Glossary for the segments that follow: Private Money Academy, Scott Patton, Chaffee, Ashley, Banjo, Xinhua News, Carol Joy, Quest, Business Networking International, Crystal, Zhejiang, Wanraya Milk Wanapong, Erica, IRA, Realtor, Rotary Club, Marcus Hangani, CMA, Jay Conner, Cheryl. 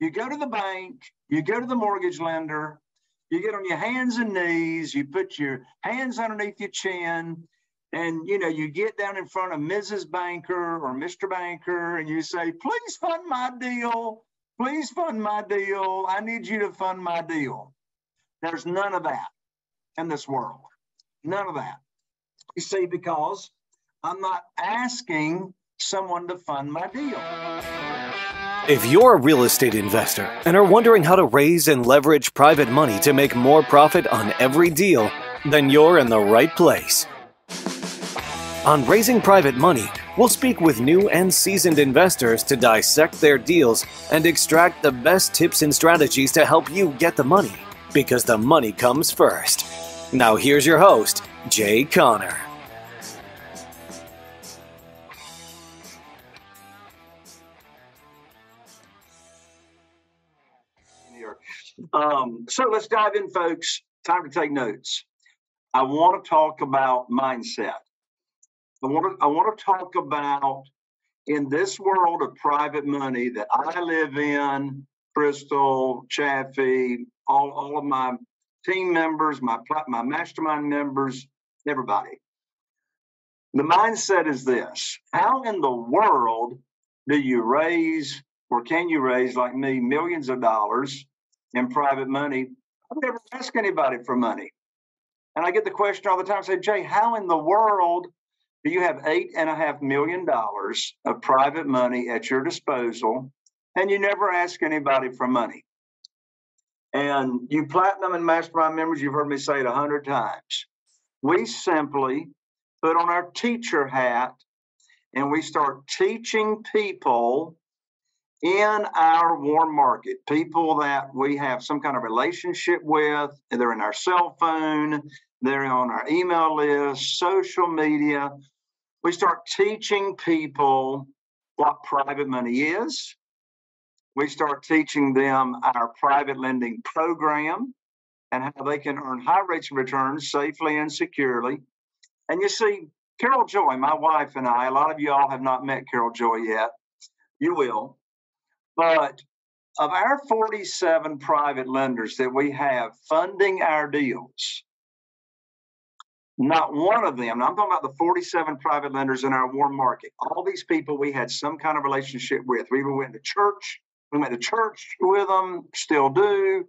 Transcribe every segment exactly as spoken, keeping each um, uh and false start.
You go to the bank, you go to the mortgage lender, you get on your hands and knees, you put your hands underneath your chin, and, you know, you get down in front of Missus Banker or Mister Banker, and you say, please fund my deal. Please fund my deal. I need you to fund my deal. There's none of that in this world. None of that. You see, because I'm not asking someone to fund my deal. If you're a real estate investor and are wondering how to raise and leverage private money to make more profit on every deal, then you're in the right place. On Raising Private Money, we'll speak with new and seasoned investors to dissect their deals and extract the best tips and strategies to help you get the money, because the money comes first. Now here's your host, Jay Conner. Um, so let's dive in, folks. Time to take notes. I want to talk about mindset. I want, to, I want to talk about, in this world of private money that I live in, Crystal, Chaffee, all, all of my team members, my, my mastermind members, everybody. The mindset is this: how in the world do you raise, or can you raise, like me, millions of dollars in private money? I've never asked anybody for money. And I get the question all the time, I say, Jay, how in the world do you have eight and a half million dollars of private money at your disposal, and you never ask anybody for money? And you platinum and mastermind members, you've heard me say it a hundred times. We simply put on our teacher hat and we start teaching people in our warm market, people that we have some kind of relationship with. They're in our cell phone, they're on our email list, social media. We start teaching people what private money is. We start teaching them our private lending program and how they can earn high rates of return safely and securely. And you see, Carol Joy, my wife, and I, a lot of y'all have not met Carol Joy yet. You will. But of our forty-seven private lenders that we have funding our deals, not one of them, and I'm talking about the forty-seven private lenders in our warm market, all these people we had some kind of relationship with. We went to church, we went to church with them, still do,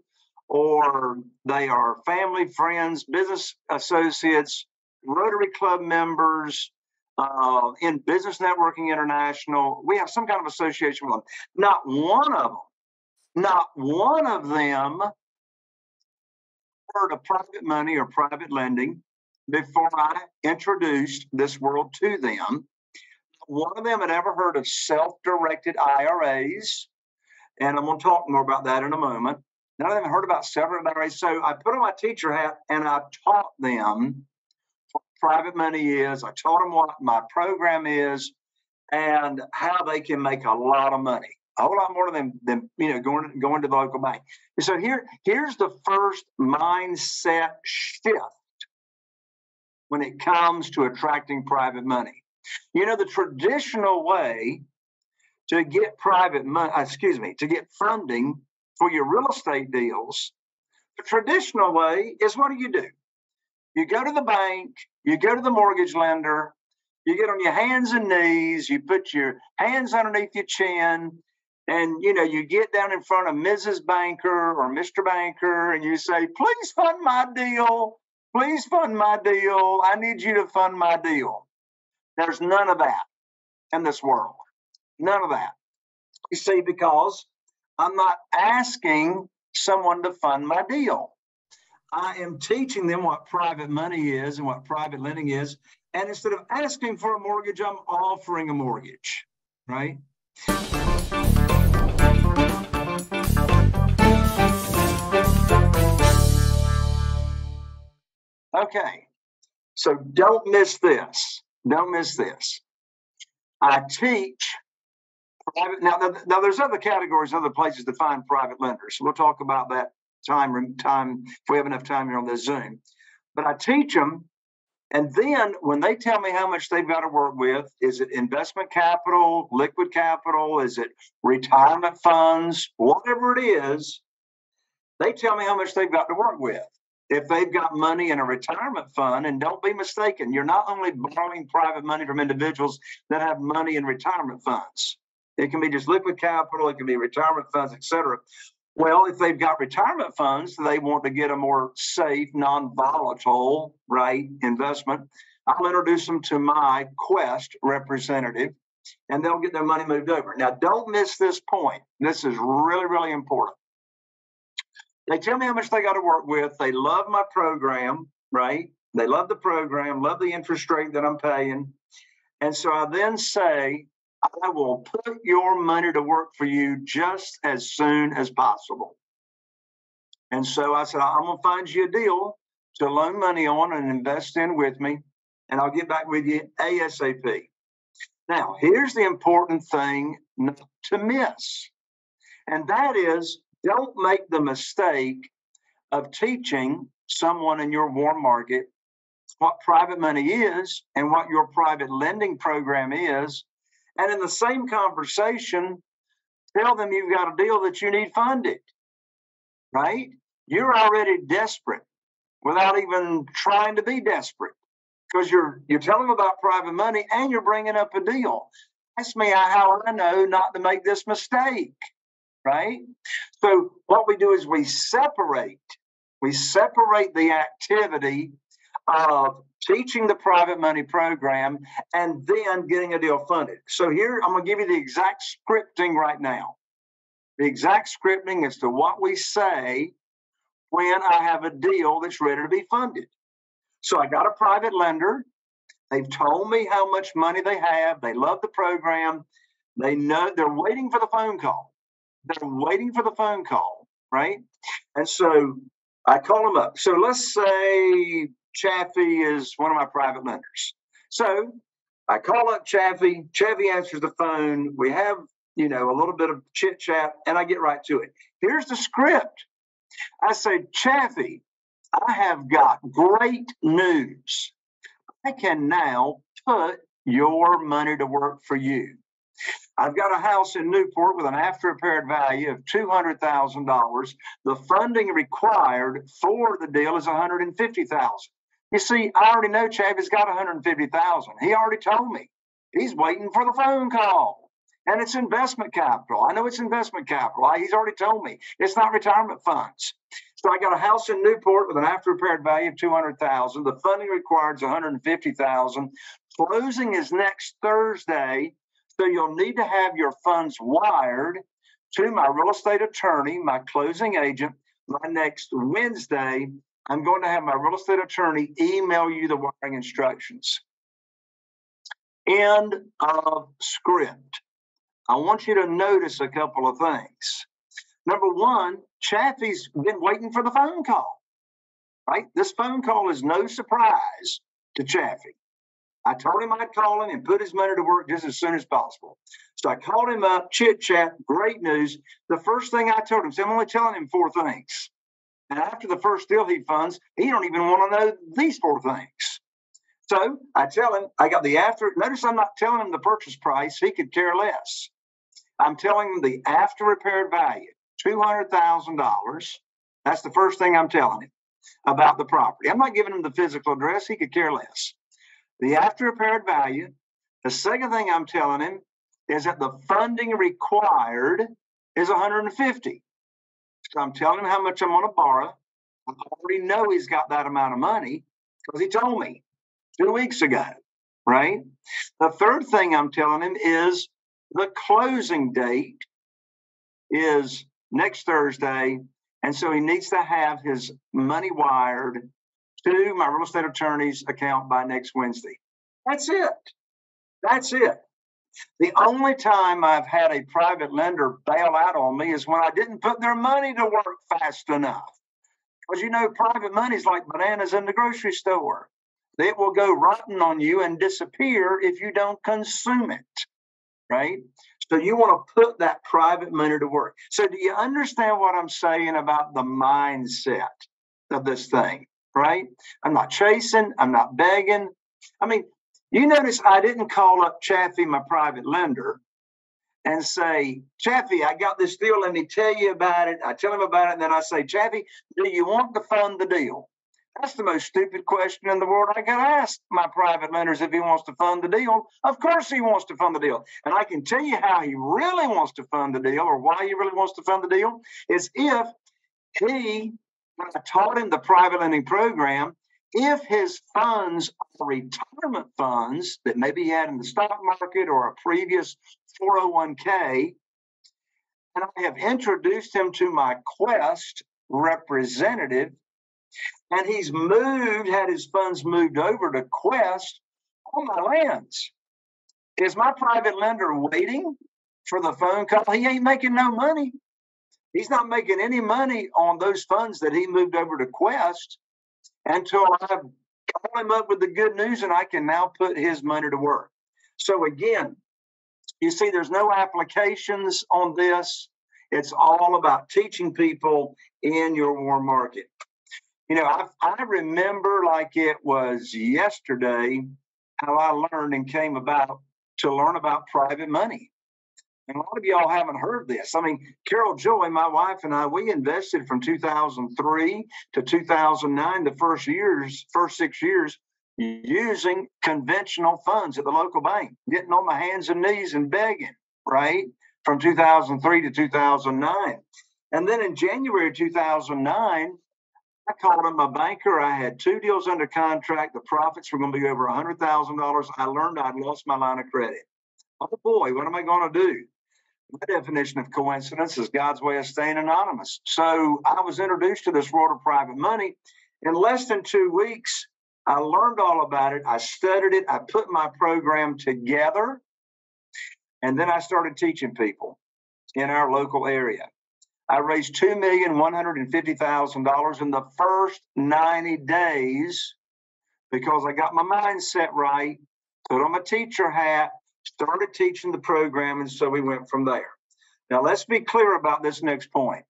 or they are family, friends, business associates, Rotary Club members, Uh, in Business Networking International. We have some kind of association with them. Not one of them, not one of them heard of private money or private lending before I introduced this world to them. One of them had ever heard of self-directed I R As, and I'm going to talk more about that in a moment. None of them heard about self-directed I R As, so I put on my teacher hat and I taught them private money is. I told them what my program is and how they can make a lot of money, a whole lot more than, than you know, going, going to the local bank. And so here, here's the first mindset shift when it comes to attracting private money. You know, the traditional way to get private money, excuse me, to get funding for your real estate deals, the traditional way is, what do you do? You go to the bank, you go to the mortgage lender, you get on your hands and knees, you put your hands underneath your chin, and, you know, you get down in front of Missus Banker or Mister Banker, and you say, please fund my deal. Please fund my deal. I need you to fund my deal. There's none of that in this world. None of that. You see, because I'm not asking someone to fund my deal. I am teaching them what private money is and what private lending is. And instead of asking for a mortgage, I'm offering a mortgage, right? Okay, so don't miss this. Don't miss this. I teach private. Now, now there's other categories, other places to find private lenders. We'll talk about that. Time, time, if we have enough time here on this Zoom. But I teach them And then when they tell me how much they've got to work with, is it investment capital, liquid capital? Is it retirement funds? Whatever it is, they tell me how much they've got to work with. If they've got money in a retirement fund, and don't be mistaken, you're not only borrowing private money from individuals that have money in retirement funds. It can be just liquid capital. It can be retirement funds, et cetera. Well, if they've got retirement funds, they want to get a more safe, non-volatile, right, investment. I'll introduce them to my Quest representative, and they'll get their money moved over. Now, don't miss this point. This is really, really important. They tell me how much they got to work with. They love my program, right? They love the program, love the interest rate that I'm paying. And so I then say, I will put your money to work for you just as soon as possible. And so I said, I'm going to find you a deal to loan money on and invest in with me, and I'll get back with you ASAP. Now, here's the important thing not to miss, and that is don't make the mistake of teaching someone in your warm market what private money is and what your private lending program is. And in the same conversation, tell them you've got a deal that you need funded, right? You're already desperate without even trying to be desperate because you're you're telling them about private money and you're bringing up a deal. Ask me how I know not to make this mistake, right? So what we do is we separate. We separate the activity of teaching the private money program, and then getting a deal funded. So here, I'm going to give you the exact scripting right now. The exact scripting as to what we say when I have a deal that's ready to be funded. So I got a private lender. They've told me how much money they have. They love the program. They know they're waiting for the phone call. They're waiting for the phone call, right? And so I call them up. So let's say Chaffee is one of my private lenders. So I call up Chaffee. Chaffee answers the phone. We have, you know, a little bit of chit chat, and I get right to it. Here's the script. I say, Chaffee, I have got great news. I can now put your money to work for you. I've got a house in Newport with an after-repaired value of two hundred thousand dollars. The funding required for the deal is one hundred fifty thousand dollars. You see, I already know Chaffee's got one hundred fifty thousand dollars. He already told me. He's waiting for the phone call. And it's investment capital. I know it's investment capital. I, he's already told me. It's not retirement funds. So I got a house in Newport with an after-repaired value of two hundred thousand dollars. The funding required is one hundred fifty thousand dollars. Closing is next Thursday. So you'll need to have your funds wired to my real estate attorney, my closing agent, by next Wednesday. I'm going to have my real estate attorney email you the wiring instructions. End of script. I want you to notice a couple of things. Number one, Chaffee's been waiting for the phone call, right? This phone call is no surprise to Chaffee. I told him I'd call him and put his money to work just as soon as possible. So I called him up, chit-chat, great news. The first thing I told him, so I'm only telling him four things. And after the first deal he funds, he don't even want to know these four things. So I tell him, I got the after, notice I'm not telling him the purchase price. He could care less. I'm telling him the after repaired value, two hundred thousand dollars. That's the first thing I'm telling him about the property. I'm not giving him the physical address. He could care less. The after repaired value. The second thing I'm telling him is that the funding required is one hundred fifty. So I'm telling him how much I'm going to borrow. I already know he's got that amount of money because he told me two weeks ago, right? The third thing I'm telling him is the closing date is next Thursday. And so he needs to have his money wired to my real estate attorney's account by next Wednesday. That's it. That's it. The only time I've had a private lender bail out on me is when I didn't put their money to work fast enough. Because, you know, private money is like bananas in the grocery store. It will go rotten on you and disappear if you don't consume it, right? So you want to put that private money to work. So do you understand what I'm saying about the mindset of this thing? right? I'm not chasing. I'm not begging. I mean, you notice I didn't call up Chaffee, my private lender, and say, Chaffee, I got this deal. Let me tell you about it. I tell him about it. And then I say, Chaffee, do you want to fund the deal? That's the most stupid question in the world I can ask my private lenders if he wants to fund the deal. Of course he wants to fund the deal. And I can tell you how he really wants to fund the deal, or why he really wants to fund the deal, is if he, when I taught him the private lending program, if his funds are retirement funds that maybe he had in the stock market or a previous four oh one k, and I have introduced him to my Quest representative, and he's moved, had his funds moved over to Quest on my lands. Is my private lender waiting for the phone call? He ain't making no money. He's not making any money on those funds that he moved over to Quest until I call him up with the good news and I can now put his money to work. So again, you see, there's no applications on this. It's all about teaching people in your warm market. You know, I, I remember like it was yesterday how I learned and came about to learn about private money. And a lot of y'all haven't heard this. I mean, Carol Joy, my wife and I, we invested from two thousand three to two thousand nine, the first years, first six years, using conventional funds at the local bank, getting on my hands and knees and begging, right, from two thousand three to two thousand nine. And then in January two thousand nine, I called him a banker. I had two deals under contract. The profits were going to be over one hundred thousand dollars. I learned I'd lost my line of credit. Oh, boy, what am I going to do? My definition of coincidence is God's way of staying anonymous. So I was introduced to this world of private money. In less than two weeks, I learned all about it. I studied it. I put my program together. And then I started teaching people in our local area. I raised two million one hundred fifty thousand dollars in the first ninety days because I got my mindset right, put on my teacher hat, started teaching the program, and so we went from there. Now, let's be clear about this next point.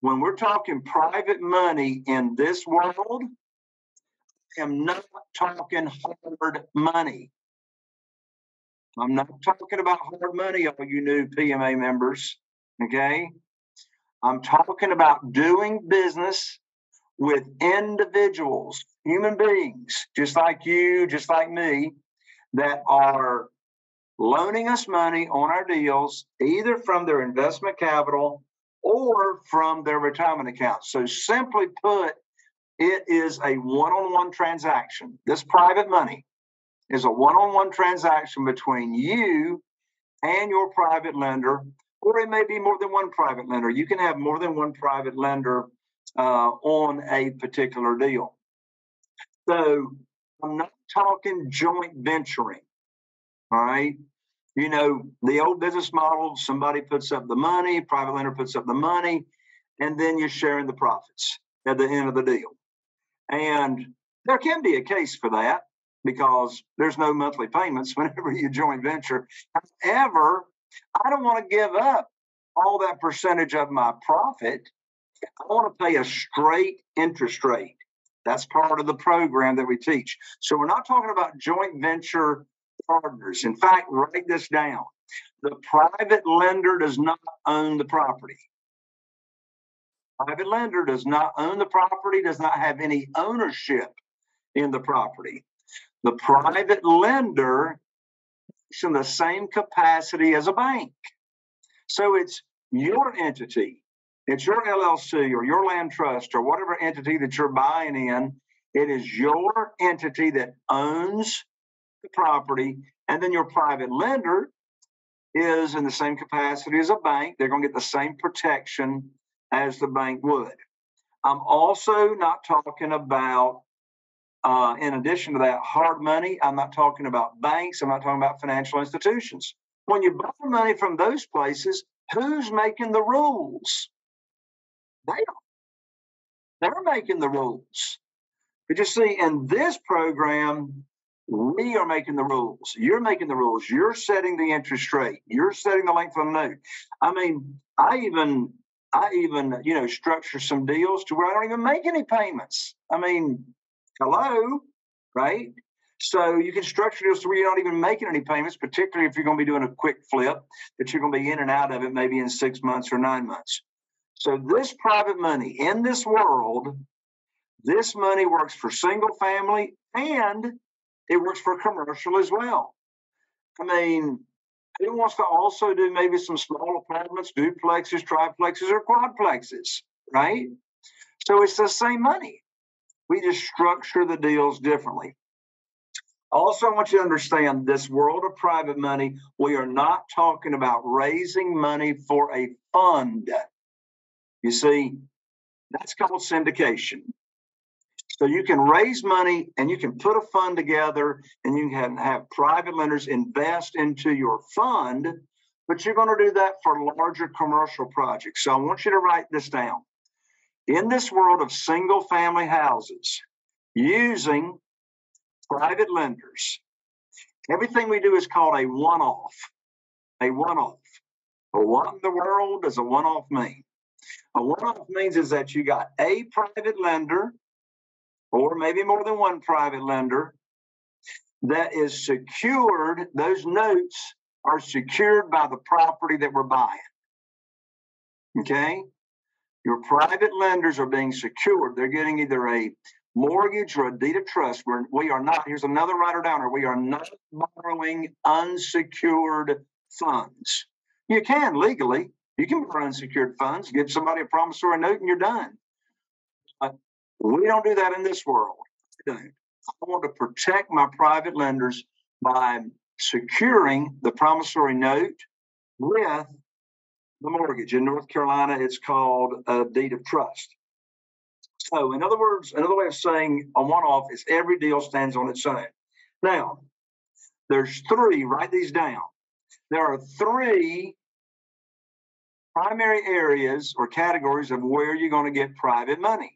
When we're talking private money in this world, I am not talking hard money. I'm not talking about hard money, all you new P M A members, okay? I'm talking about doing business with individuals, human beings, just like you, just like me, that are loaning us money on our deals, either from their investment capital or from their retirement account. So simply put, it is a one-on-one transaction. This private money is a one-on-one transaction between you and your private lender, or it may be more than one private lender. You can have more than one private lender uh, on a particular deal. So I'm not talking joint venturing, all right? You know, the old business model, somebody puts up the money, private lender puts up the money, and then you're sharing the profits at the end of the deal. And there can be a case for that because there's no monthly payments whenever you joint venture. However, I don't want to give up all that percentage of my profit. I want to pay a straight interest rate. That's part of the program that we teach. So we're not talking about joint venture partners. In fact, write this down. The private lender does not own the property. Private lender does not own the property, does not have any ownership in the property. The private lender in the same capacity as a bank. So it's your entity, it's your L L C or your land trust or whatever entity that you're buying in. It is your entity that owns the property, and then your private lender is in the same capacity as a bank. They're going to get the same protection as the bank would. I'm also not talking about Uh, in addition to that, hard money. I'm not talking about banks. I'm not talking about financial institutions. When you borrow money from those places, who's making the rules? They are. They're making the rules. But you see, in this program, we are making the rules. You're making the rules. You're setting the interest rate. You're setting the length of the note. I mean, I even I even, you know, structure some deals to where I don't even make any payments. I mean, hello, right? So you can structure deals to where you're not even making any payments, particularly if you're going to be doing a quick flip, that you're going to be in and out of it maybe in six months or nine months. So this private money in this world, this money works for single family and it works for commercial as well. I mean, who wants to also do maybe some small apartments, duplexes, triplexes, or quadplexes, right? So it's the same money. We just structure the deals differently. Also, I want you to understand this world of private money, we are not talking about raising money for a fund. You see, that's called syndication. So you can raise money and you can put a fund together and you can have private lenders invest into your fund, but you're going to do that for larger commercial projects. So I want you to write this down. In this world of single family houses, using private lenders, everything we do is called a one-off. A one-off. But what in the world does a one-off mean? A one-off means is that you got a private lender, or maybe more than one private lender, that is secured. Those notes are secured by the property that we're buying. Okay? Your private lenders are being secured. They're getting either a mortgage or a deed of trust. We're, we are not, here's another writer downer, we are not borrowing unsecured funds. You can legally. You can borrow unsecured funds, give somebody a promissory note, and you're done. We don't do that in this world. I want to protect my private lenders by securing the promissory note with the mortgage. In North Carolina, it's called a deed of trust. So, in other words, another way of saying a one-off is every deal stands on its own. Now, there's three, write these down. There are three primary areas or categories of where you're going to get private money.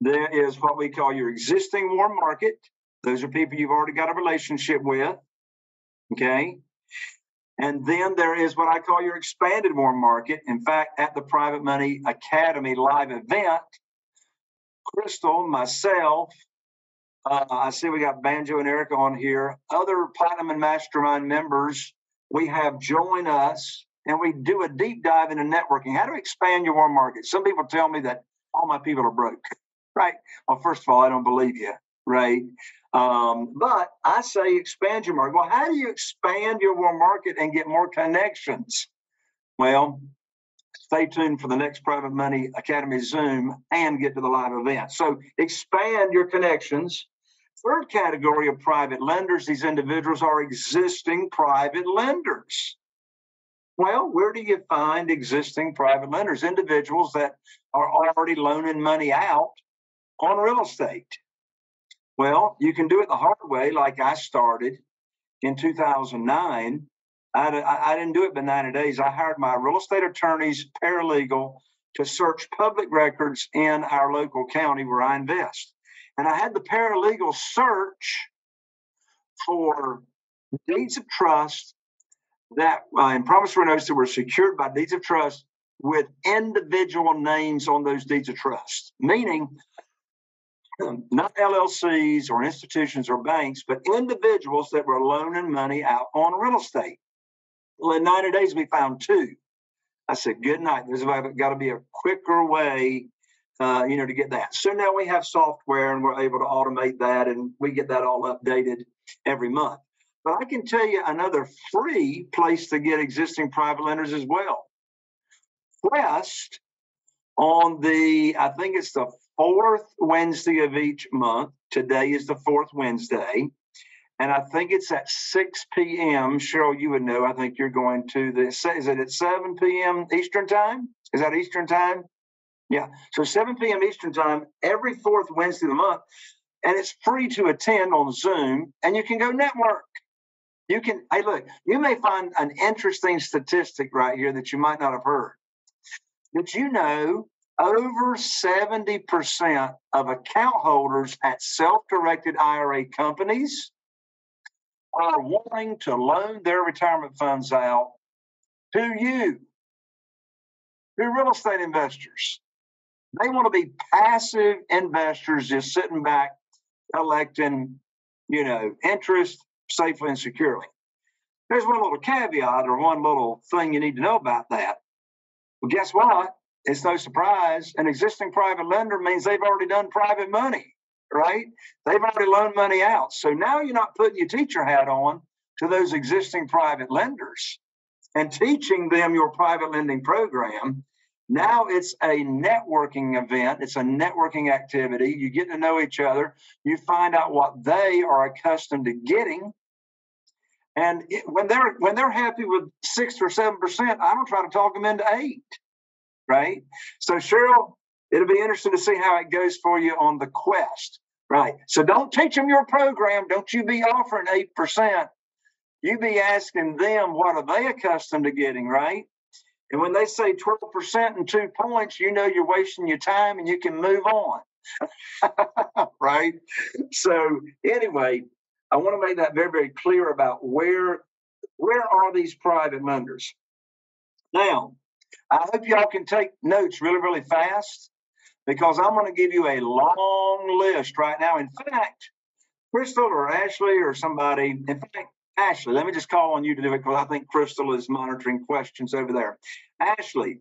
There is what we call your existing warm market. Those are people you've already got a relationship with, okay? And then there is what I call your expanded warm market. In fact, at the Private Money Academy live event, Crystal, myself, uh, I see we got Banjo and Erica on here, other Platinum and Mastermind members, we have join us, and we do a deep dive into networking. How to expand your warm market. Some people tell me that all my people are broke. Right. Well, first of all, I don't believe you. Right. Um, but I say expand your market. Well, how do you expand your warm market and get more connections? Well, stay tuned for the next Private Money Academy Zoom and get to the live event. So expand your connections. Third category of private lenders. These individuals are existing private lenders. Well, where do you find existing private lenders? Individuals that are already loaning money out on real estate. Well, you can do it the hard way, like I started in two thousand nine. I, I didn't do it by ninety days. I hired my real estate attorney's paralegal to search public records in our local county where I invest. And I had the paralegal search for deeds of trust that uh, and promissory notes that were secured by deeds of trust with individual names on those deeds of trust, meaning um, not L L Cs or institutions or banks, but individuals that were loaning money out on real estate. Well, in ninety days, we found two. I said, good night. There's got to be a quicker way, uh, you know, to get that. So now we have software and we're able to automate that, and we get that all updated every month. But I can tell you another free place to get existing private lenders as well. Quest, on the, I think it's the fourth Wednesday of each month. Today is the fourth Wednesday. And I think it's at six p m Cheryl, you would know. I think you're going to the, is it at seven p m Eastern time? Is that Eastern time? Yeah. So seven p m Eastern time, every fourth Wednesday of the month. And it's free to attend on Zoom. And you can go network. You can, hey, look, you may find an interesting statistic right here that you might not have heard. Did you know over seventy percent of account holders at self-directed I R A companies are wanting to loan their retirement funds out to you? new real estate investors. They want to be passive investors, just sitting back, collecting, you know, interest safely and securely. There's one little caveat or one little thing you need to know about that. Well, guess what? It's no surprise. An existing private lender means they've already done private money, right? They've already loaned money out. So now you're not putting your teacher hat on to those existing private lenders and teaching them your private lending program. Now it's a networking event. It's a networking activity. You get to know each other. You find out what they are accustomed to getting. And it, when they're when they're happy with six or seven percent, I don't try to talk them into eight, right? So Cheryl, it'll be interesting to see how it goes for you on the Quest, right? So don't teach them your program. Don't you be offering eight percent. You be asking them what are they accustomed to getting, right? And when they say twelve percent and two points, you know you're wasting your time and you can move on, right? So anyway, I want to make that very, very clear about where, where are these private lenders. Now, I hope y'all can take notes really, really fast because I'm going to give you a long list right now. In fact, Crystal or Ashley or somebody, in fact, Ashley, let me just call on you to do it because I think Crystal is monitoring questions over there. Ashley,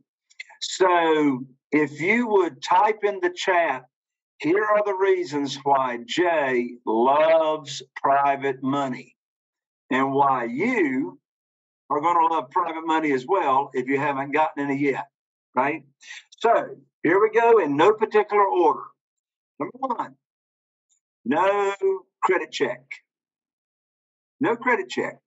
so if you would type in the chat, here are the reasons why Jay loves private money and why you are going to love private money as well if you haven't gotten any yet, right? So here we go in no particular order. Number one, no credit check. No credit check.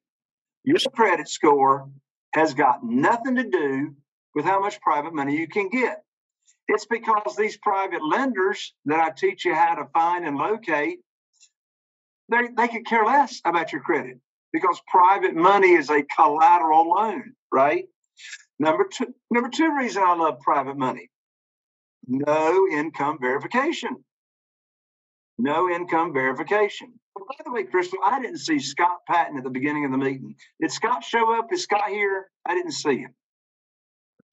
Your credit score has got nothing to do with how much private money you can get. It's because these private lenders that I teach you how to find and locate, they, they could care less about your credit because private money is a collateral loan, right? Number two, number two reason I love private money, no income verification. No income verification. Well, by the way, Crystal, I didn't see Scott Patton at the beginning of the meeting. Did Scott show up? Is Scott here? I didn't see him.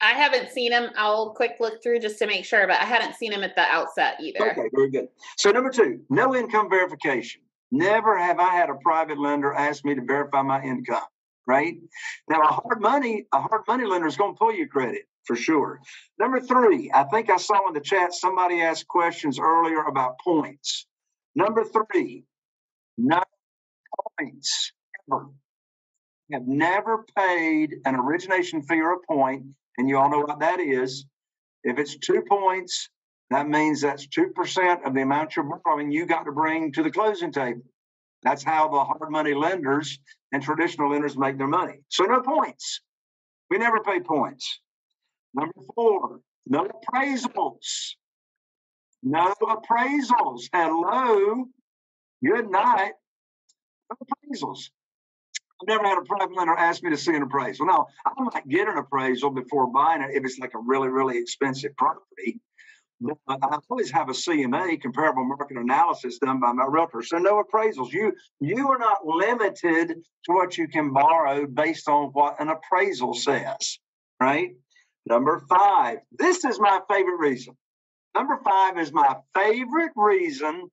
I haven't seen him. I'll quick look through just to make sure, but I hadn't seen him at the outset either. Okay, very good. So number two, no income verification. Never have I had a private lender ask me to verify my income, right? Now, a hard money, a hard money lender is going to pull your credit. For sure. Number three, I think I saw in the chat somebody asked questions earlier about points. Number three, no points ever. I have never paid an origination fee or a point, and you all know what that is. If it's two points, that means that's two percent of the amount you're borrowing you got to bring to the closing table. That's how the hard money lenders and traditional lenders make their money. So no points. We never pay points. Number four, no appraisals. No appraisals. Hello. Good night. No appraisals. I've never had a private lender ask me to see an appraisal. Now, I might get an appraisal before buying it if it's like a really, really expensive property. But I always have a C M A, comparable market analysis, done by my realtor. So no appraisals. You, you are not limited to what you can borrow based on what an appraisal says, right? Number five, this is my favorite reason. Number five is my favorite reason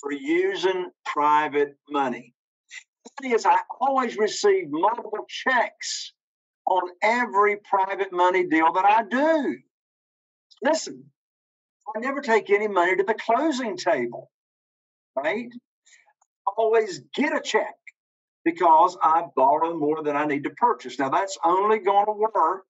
for using private money. That is, I always receive multiple checks on every private money deal that I do. Listen, I never take any money to the closing table, right? I always get a check because I borrow more than I need to purchase. Now, that's only going to work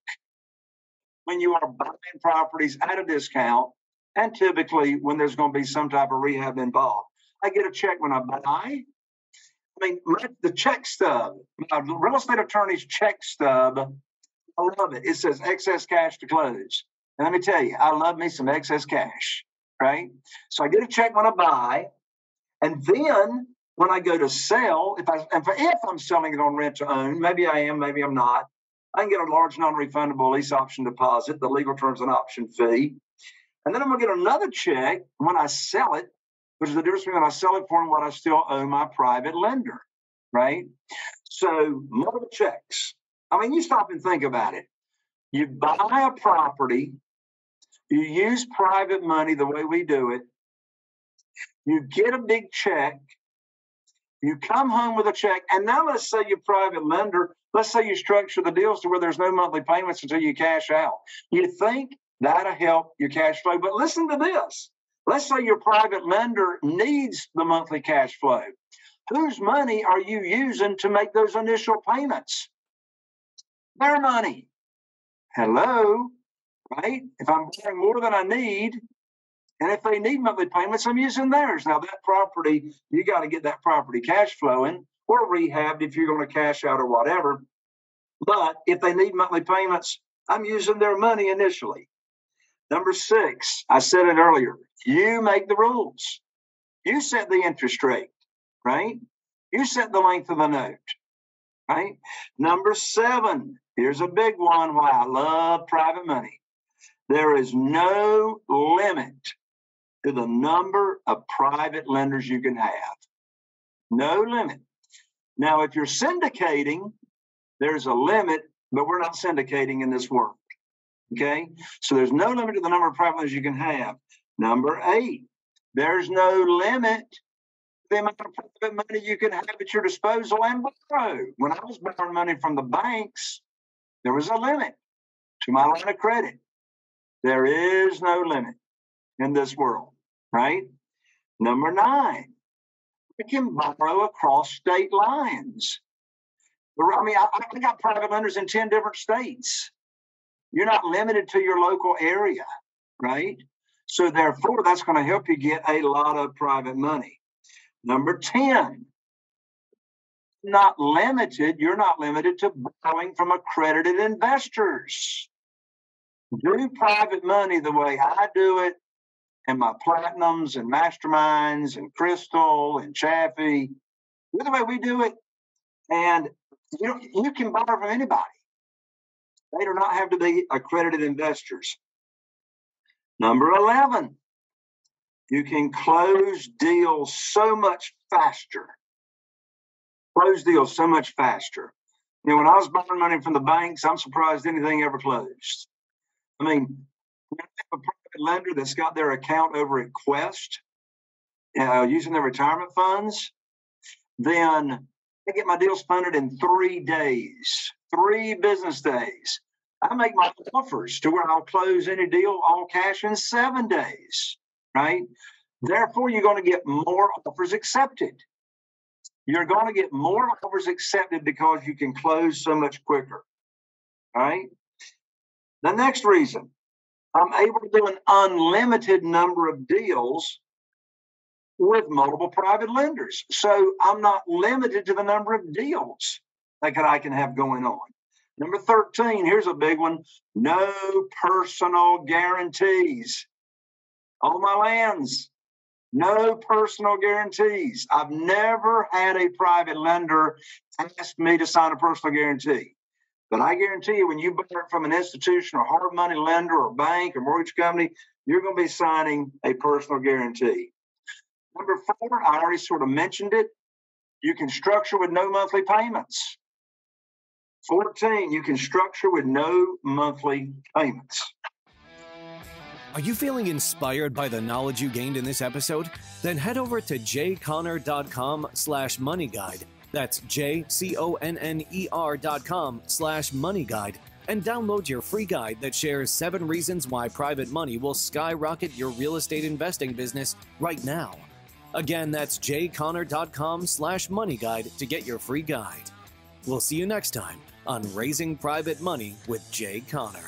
when you are buying properties at a discount, and typically when there's going to be some type of rehab involved. I get a check when I buy. I mean, the check stub, my real estate attorney's check stub, I love it. It says excess cash to close. And let me tell you, I love me some excess cash, right? So I get a check when I buy, and then when I go to sell, if, I, if I'm selling it on rent to own, maybe I am, maybe I'm not, I can get a large non-refundable lease option deposit, the legal terms and option fee. And then I'm going to get another check when I sell it, which is the difference between what I sell it for and what I still owe my private lender, right? So multiple checks. I mean, you stop and think about it. You buy a property, you use private money the way we do it, you get a big check, you come home with a check, and now let's say you're a private lender, let's say you structure the deals to where there's no monthly payments until you cash out. You think that'll help your cash flow, but listen to this. Let's say your private lender needs the monthly cash flow. Whose money are you using to make those initial payments? Their money. Hello, right? If I'm borrowing more than I need, and if they need monthly payments, I'm using theirs. Now, that property, you got to get that property cash flowing or rehabbed if you're going to cash out or whatever. But if they need monthly payments, I'm using their money initially. Number six, I said it earlier, you make the rules. You set the interest rate, right? You set the length of the note, right? Number seven, here's a big one why I love private money. There is no limit to the number of private lenders you can have. No limit. Now, if you're syndicating, there's a limit, but we're not syndicating in this work. Okay, so there's no limit to the number of private lenders you can have. Number eight, there's no limit to the amount of private money you can have at your disposal and borrow. When I was borrowing money from the banks, there was a limit to my line of credit. There is no limit in this world, right? Number nine, we can borrow across state lines. I mean, I, I got private lenders in ten different states. You're not limited to your local area, right? So therefore, that's going to help you get a lot of private money. Number ten, not limited. You're not limited to borrowing from accredited investors. Do private money the way I do it, and my Platinums and Masterminds and Crystal and Chaffee, the way we do it, and you know, you can borrow from anybody. They do not have to be accredited investors. Number eleven, you can close deals so much faster. Close deals so much faster. You know, when I was borrowing money from the banks, I'm surprised anything ever closed. I mean, we have a private lender that's got their account over at Quest, uh, using their retirement funds, then I get my deals funded in three days. Three business days. I make my offers to where I'll close any deal, all cash in seven days, right? Therefore, you're going to get more offers accepted. You're going to get more offers accepted because you can close so much quicker, right? The next reason, I'm able to do an unlimited number of deals with multiple private lenders. So I'm not limited to the number of deals that I can have going on. Number thirteen, here's a big one. No personal guarantees. All my lands, no personal guarantees. I've never had a private lender ask me to sign a personal guarantee. But I guarantee you, when you borrow from an institution or hard money lender or bank or mortgage company, you're going to be signing a personal guarantee. Number four, I already sort of mentioned it. You can structure with no monthly payments. fourteen, you can structure with no monthly payments. Are you feeling inspired by the knowledge you gained in this episode? Then head over to jayconner.com slash money guide. That's J-C-O-N-N-E-R dot com slash money guide. And download your free guide that shares seven reasons why private money will skyrocket your real estate investing business right now. Again, that's jayconner.com slash money guide to get your free guide. We'll see you next time on Raising Private Money with Jay Conner.